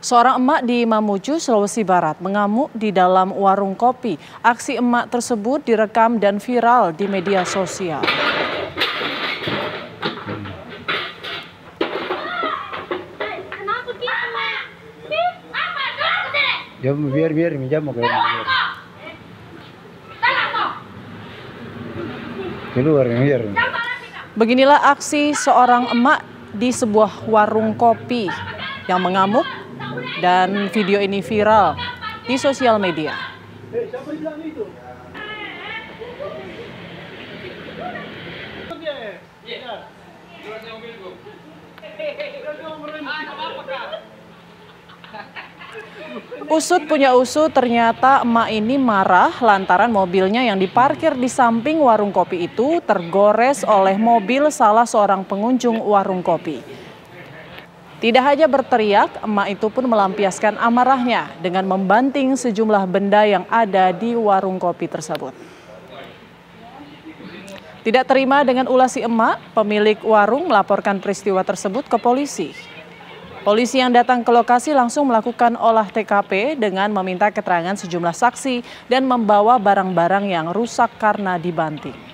Seorang emak di Mamuju, Sulawesi Barat mengamuk di dalam warung kopi. Aksi emak tersebut direkam dan viral di media sosial. Ya biar minjam mau kayak keluar biar. Beginilah aksi seorang emak di sebuah warung kopi yang mengamuk dan video ini viral di sosial media. Siapa bilang itu? Usut punya usut, ternyata emak ini marah lantaran mobilnya yang diparkir di samping warung kopi itu tergores oleh mobil salah seorang pengunjung warung kopi. Tidak hanya berteriak, emak itu pun melampiaskan amarahnya dengan membanting sejumlah benda yang ada di warung kopi tersebut. Tidak terima dengan ulah si emak, pemilik warung melaporkan peristiwa tersebut ke polisi. Polisi yang datang ke lokasi langsung melakukan olah TKP dengan meminta keterangan sejumlah saksi dan membawa barang-barang yang rusak karena dibanting.